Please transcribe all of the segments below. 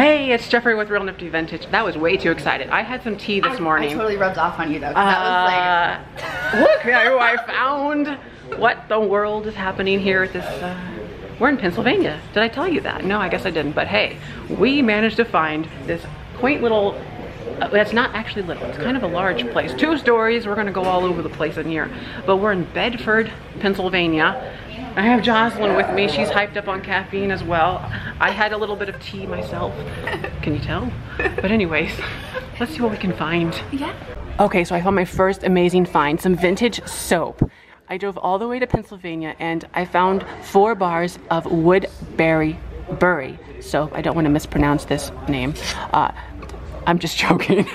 Hey, it's Jeffrey with Real Nifty Vintage. That was way too excited. I had some tea this morning. I totally rubbed off on you though, 'cause that was like... Look who I found. What the world is happening here at this... We're in Pennsylvania. Did I tell you that? No, I guess I didn't. But hey, we managed to find this quaint little... That's not actually little, it's kind of a large place. 2 stories, we're gonna go all over the place in here. But we're in Bedford, Pennsylvania. I have Jocelyn with me, she's hyped up on caffeine as well. I had a little bit of tea myself, can you tell? But anyways, let's see what we can find. Yeah. Okay, so I found my first amazing find, some vintage soap. I drove all the way to Pennsylvania and I found 4 bars of Woodbury Berry soap. I don't wanna mispronounce this name. I'm just joking.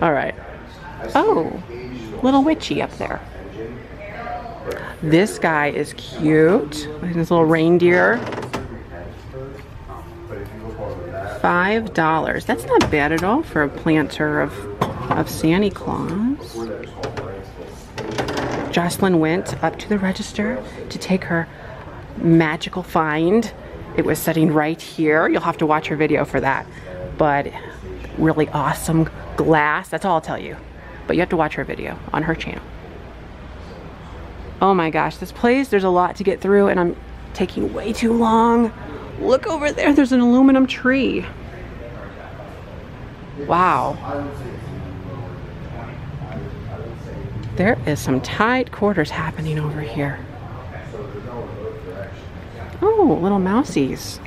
All right. Oh, little witchy up there. This guy is cute. His little reindeer. $5. That's not bad at all for a planter of Santa Claus. Jocelyn went up to the register to take her magical find. It was sitting right here. You'll have to watch her video for that. But really awesome glass, that's all I'll tell you. But you have to watch her video on her channel. Oh my gosh, this place, there's a lot to get through and I'm taking way too long. Look over there, there's an aluminum tree. Wow. There is some tight quarters happening over here. Oh, little mousies.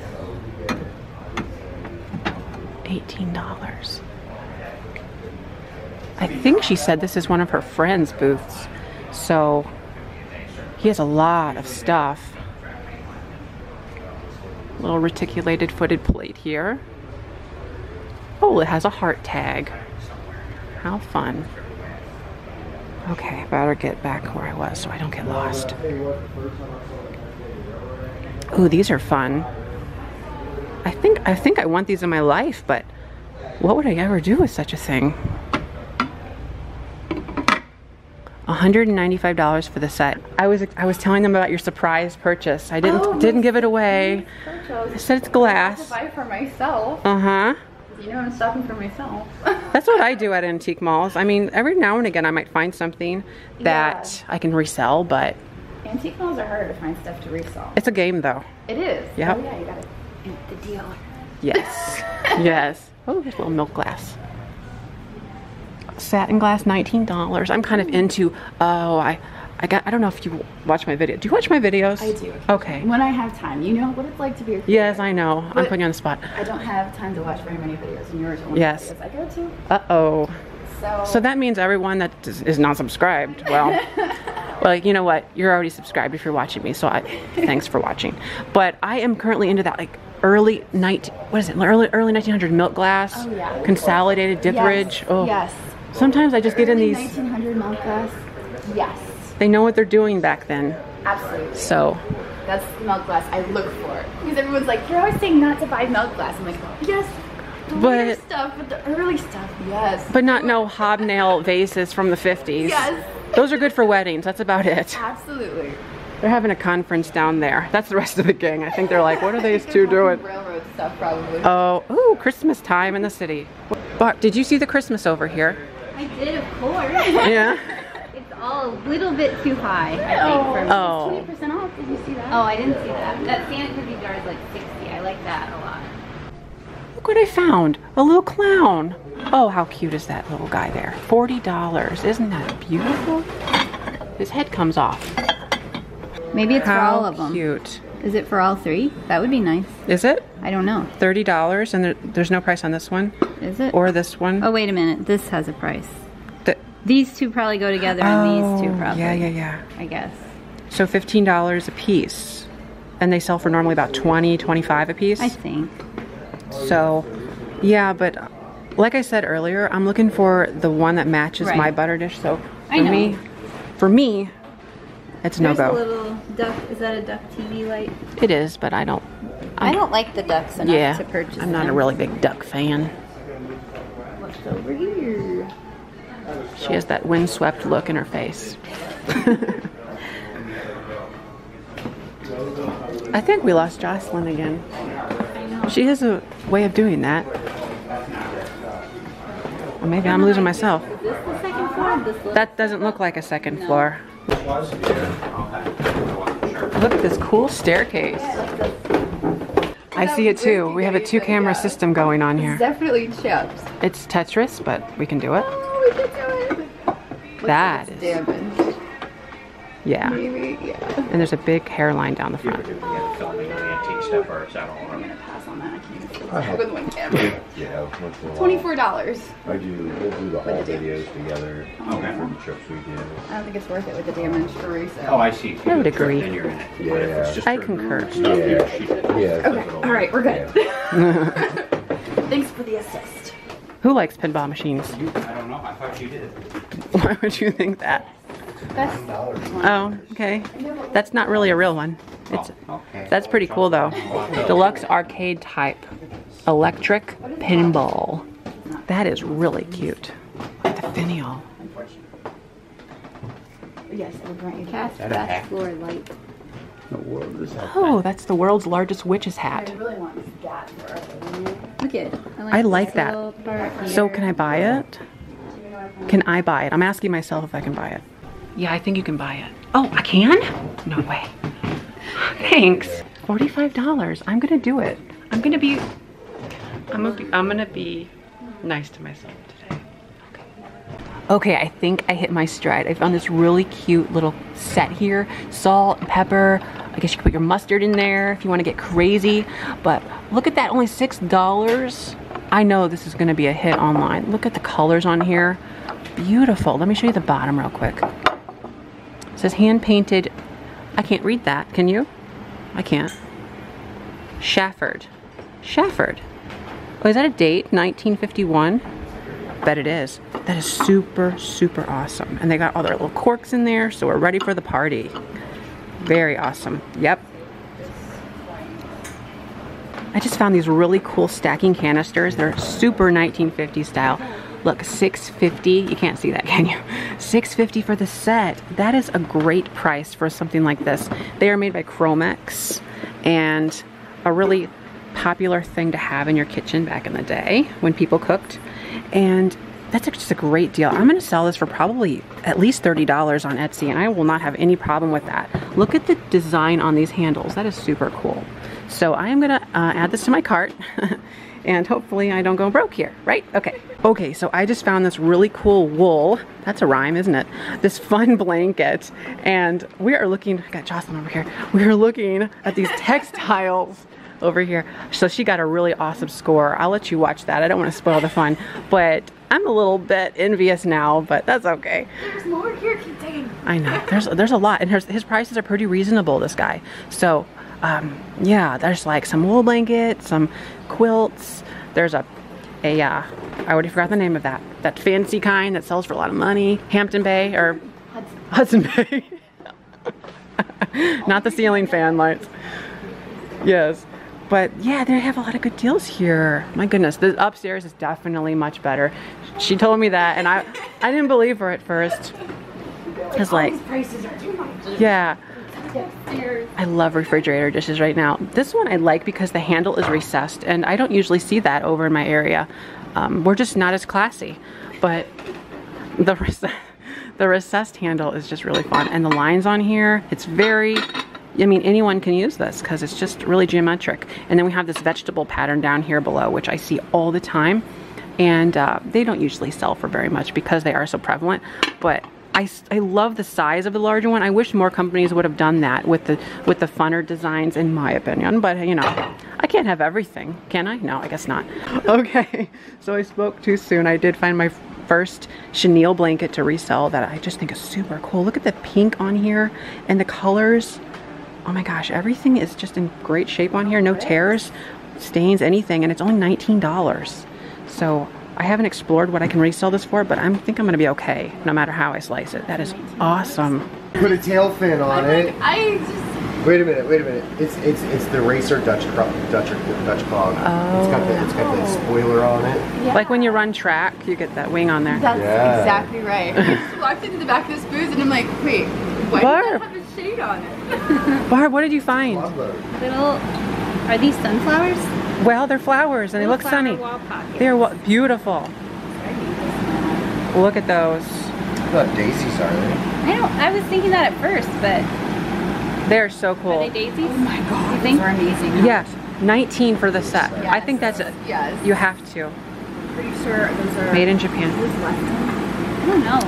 $18. I think she said this is one of her friend's booths, so he has a lot of stuff. Little reticulated footed plate here. Oh, it has a heart tag. How fun. Okay, better get back where I was so I don't get lost. Ooh, these are fun. I think I want these in my life, but what would I ever do with such a thing? $195 for the set. I was telling them about your surprise purchase. I didn't give it away. I said it's glass. I buy for myself. Uh-huh. You know I'm stopping for myself. That's what I do at antique malls. I mean, every now and again I might find something that I can resell, but antique malls are harder to find stuff to resell. It's a game though. It is. Yep. Oh yeah, you got it. The deal. Yes. Yes. Oh, there's a little milk glass. Satin glass, $19. I'm kind of into, I don't know if you watch my video. Do you watch my videos? I do. Okay. When I have time. You know what it's like to be a creator. Yes, I know. But I'm putting you on the spot. I don't have time to watch very many videos, and yours are one of the videos I go to. Uh-oh. So that means everyone that is not subscribed, well, you know what? You're already subscribed if you're watching me, so thanks for watching. But I am currently into that, like, early 1900 milk glass. Oh, yeah. Consolidated Dithridge. Yes. Oh. Yes. Sometimes I just get in these. 1900 milk glass. Yes. They know what they're doing back then. Absolutely. So. That's the milk glass I look for. Because everyone's like, you're always saying not to buy milk glass. I'm like, yes. But stuff, but the early stuff, yes. But not no hobnail vases from the 50s. Yes. Those are good for weddings. That's about it. Absolutely. They're having a conference down there. That's the rest of the gang. I think they're like, what are these two doing? Railroad stuff, probably. Oh, ooh, Christmas time in the city. But did you see the Christmas over here? I did, of course. Yeah. It's all a little bit too high, I think, for me. It's 20% off. Did you see that? Oh, I didn't see that. That Santa Cookie jar is like 60. I like that a lot. Look what I found, a little clown. Oh, how cute is that little guy there? $40, isn't that beautiful? His head comes off. Maybe it's for all of them. How cute. Is it for all 3? That would be nice. Is it? I don't know. $30 and there's no price on this one? Is it? Or this one? Oh, wait a minute, this has a price. These two probably go together and these two probably. Yeah, yeah, yeah. I guess. So $15 a piece. And they sell for normally about 20, 25 a piece? I think. So, yeah, but like I said earlier, I'm looking for the one that matches my butter dish soap. For me, it's no go. There's a little duck. Is that a duck TV light? It is, but I don't. I don't like the ducks enough to purchase them. I'm not a really big duck fan. What's over here? She has that windswept look in her face. I think we lost Jocelyn again. She has a way of doing that. Or maybe I'm losing myself. Is this the second floor? That doesn't look like a second floor. Look at this cool staircase. I see it too. We have a two-camera system going on here. Definitely chips. It's Tetris, but we can do it. Oh, we can do it. That is damaged. Yeah. Maybe, yeah. And there's a big hairline down the front. $24. We'll do the whole videos together. Okay. For the trips we do. I don't think it's worth it with the damage for resale. Oh, I see. I would agree. Yeah. I concur. Yeah. Okay. All right, we're good. Yeah. Thanks for the assist. Who likes pinball machines? I don't know. I thought you did. Why would you think that? That's oh, okay. That's not really a real one. It's that's pretty cool though. Deluxe arcade type electric pinball. That is really cute. Like the finial. Yes, it'll grant you cast best floor light. Oh, that's the world's largest witch's hat. I really want that for us. Look at it. I like that. So can I buy it? Can I buy it? I'm asking myself if I can buy it. Yeah, I think you can buy it. Oh, I can? No way. Thanks. $45. I'm gonna do it. I'm gonna be nice to myself today. Okay, I think I hit my stride. I found this really cute little set here. Salt and pepper. I guess you can put your mustard in there if you want to get crazy. But look at that, only $6. I know this is gonna be a hit online. Look at the colors on here. Beautiful. Let me show you the bottom real quick. It says hand painted. I can't read that. Can you? I can't. Shafford. Shafford. Oh, is that a date? 1951? Bet it is. That is super, super awesome. And they got all their little corks in there, so we're ready for the party. Very awesome. Yep. I just found these really cool stacking canisters. They're super 1950s style. Look, $6.50. You can't see that, can you? $6.50 for the set. That is a great price for something like this. They are made by Chromex, and a really popular thing to have in your kitchen back in the day when people cooked. And that's just a great deal. I'm gonna sell this for probably at least $30 on Etsy, and I will not have any problem with that. Look at the design on these handles. That is super cool. So I am gonna add this to my cart. And hopefully I don't go broke here, right? Okay. Okay, so I just found this really cool wool. That's a rhyme, isn't it? This fun blanket. And we are looking, I got Jocelyn over here. We are looking at these textiles over here. So she got a really awesome score. I'll let you watch that. I don't want to spoil the fun, but I'm a little bit envious now, but that's okay. There's more here, keep digging. I know, there's a lot. And his prices are pretty reasonable, this guy. So, yeah, there's like some wool blankets, some quilts. There's I already forgot the name of that fancy kind that sells for a lot of money. Hampton Bay or Hudson Bay. Not the ceiling fan lights. Yes. But yeah, they have a lot of good deals here. My goodness, the upstairs is definitely much better. She told me that, and I didn't believe her at first. It's like, yeah. I love refrigerator dishes right now. This one I like because the handle is recessed, and I don't usually see that over in my area. We're just not as classy, but the recessed handle is just really fun. And the lines on here, it's very, I mean, anyone can use this because it's just really geometric. And then we have this vegetable pattern down here below, which I see all the time. And they don't usually sell for very much because they are so prevalent, but I love the size of the larger one. I wish more companies would have done that with the funner designs, in my opinion. But you know, I can't have everything, can I? No, I guess not. Okay, so I spoke too soon. I did find my first chenille blanket to resell that I just think is super cool. Look at the pink on here and the colors. Oh my gosh, everything is just in great shape on here. No tears, stains, anything, and it's only $19. So I haven't explored what I can resell this for, but I think I'm going to be okay, no matter how I slice it. That is awesome. Put a tail fin on it. I just... Wait a minute. It's the Racer Dutch Clog. Oh. It's got the spoiler on it. Yeah. Like when you run track, you get that wing on there. That's exactly right. I just walked into the back of this booth and I'm like, wait, why does that have a shade on it? Barb, what did you find? Little, are these sunflowers? Well, they're flowers and they look sunny. They're beautiful. Look at those. What daisies are they? I don't. I was thinking that at first, but they're so cool. Are they daisies? Oh my god, these are amazing. Yeah, $19 for the set. Yes. I think that's it. Yes. You have to. I'm pretty sure those are made in Japan. I don't know.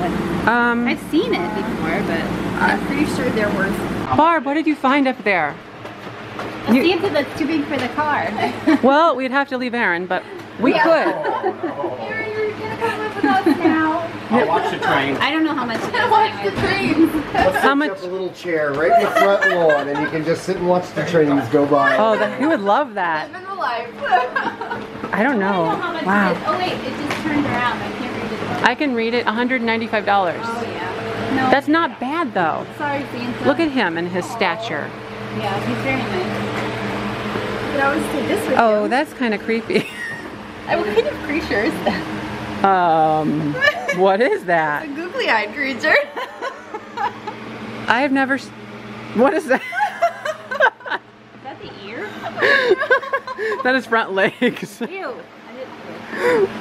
I've seen it before, but I'm pretty sure they're worth. Barb, what did you find up there? It seems that that's too big for the car. Well, we'd have to leave Aaron, but we could. Aaron, you're gonna come with us now. I'll watch the train. I don't know how much. I'll watch the train. How much? Up a little chair right in the front lawn, and you can just sit and watch the trains go by. Oh, you would love that. Living the life. I don't know. Wow. Oh wait, it just turned around. I can't read it. I can read it. $195. Oh yeah. No. That's not bad though. Sorry, Santa. Look at him and his stature. Yeah, he's very nice. But I always do this with him. That's kind of creepy. What kind of creature is that? What is that? It's a googly-eyed creature. I have never. What is that? Is that the ear? That is front legs. Ew.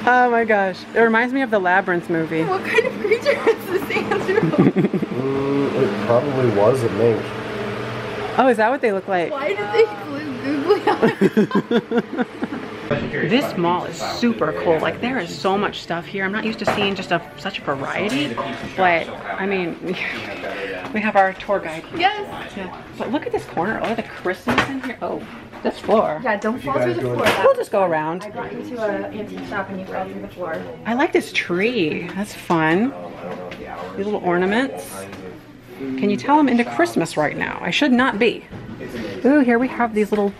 Oh my gosh! It reminds me of the Labyrinth movie. What kind of creature is this, Andrew? It probably was a mink. Oh, is that what they look like? Why did they glue googly eyes? This mall is super cool. Like, there is so much stuff here. I'm not used to seeing just such a variety. But, I mean, we have our tour guide here. Yes. Yeah. But look at this corner. Look at the Christmas in here. Oh, this floor. Yeah, don't fall through the floor. We'll just go around. I brought you to an antique shop and you fell through the floor. I like this tree. That's fun. These little ornaments. Can you tell I'm into Christmas right now? I should not be. Ooh, here we have these little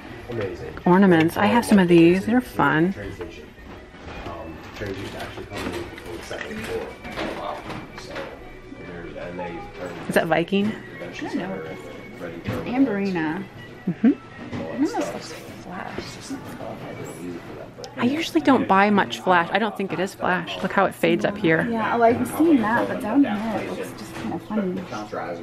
ornaments. I have some of these. They're fun. Is that Viking? I don't know what this is. Amberina. Mm-hmm. I usually don't buy much flash. I don't think it is flash. Look how it fades up here. Yeah, well, I've seen that, but down here it looks just kind of funny.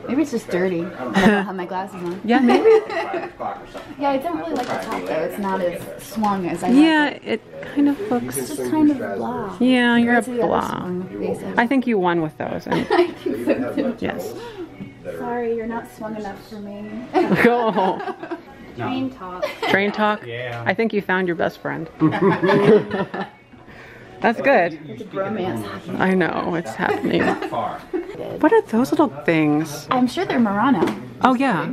Maybe it's just dirty. I don't have my glasses on. Yeah, maybe. Yeah, I don't really like the top though. It's not as swung as I like. Yeah, it kind of looks. It's just kind of blah. Yeah, you're a blah. I think you won with those. I think so too. Yes. Sorry, you're not swung enough for me. Go. No. Train talk. Train talk? Yeah. I think you found your best friend. That's good. It's a bromance. I know, it's happening. What are those little things? I'm sure they're Murano. Oh, yeah.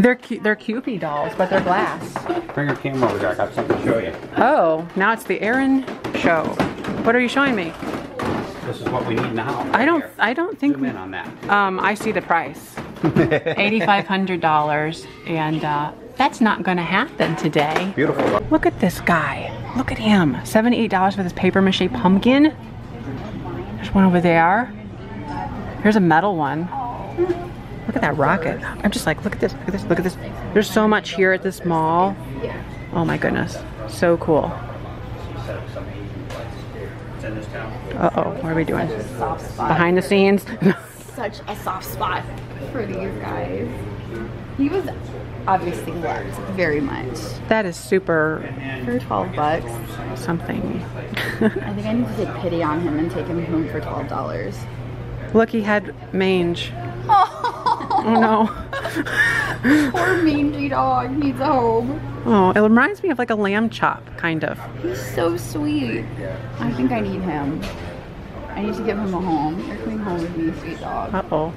They're Cupid dolls, but they're glass. Bring your camera over here. I got something to show you. Oh, now it's the Aaron show. What are you showing me? This is what we need now. Right I don't think. Zoom in on that. I see the price. $8,500, and that's not gonna happen today. Beautiful. Look at this guy. Look at him. $78 for this paper mache pumpkin. There's one over there. Here's a metal one. Look at that rocket. I'm just like, look at this. Look at this. Look at this. There's so much here at this mall. Oh my goodness. So cool. Uh-oh, what are we doing? Behind the scenes? Such a soft spot for these guys. He was obviously loved very much. That is super. For $12. Something. I think I need to take pity on him and take him home for $12. Look, he had mange. Oh no. Poor mangy dog needs a home. Oh, it reminds me of like a lamb chop, kind of. He's so sweet. I think I need him. I need to give him a home. You're coming home with me, sweet dog. Uh-oh.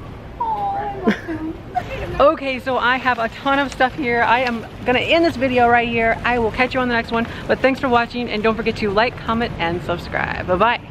Okay, so I have a ton of stuff here. I am gonna end this video right here. I will catch you on the next one, but thanks for watching, and don't forget to like, comment, and subscribe. Bye-bye.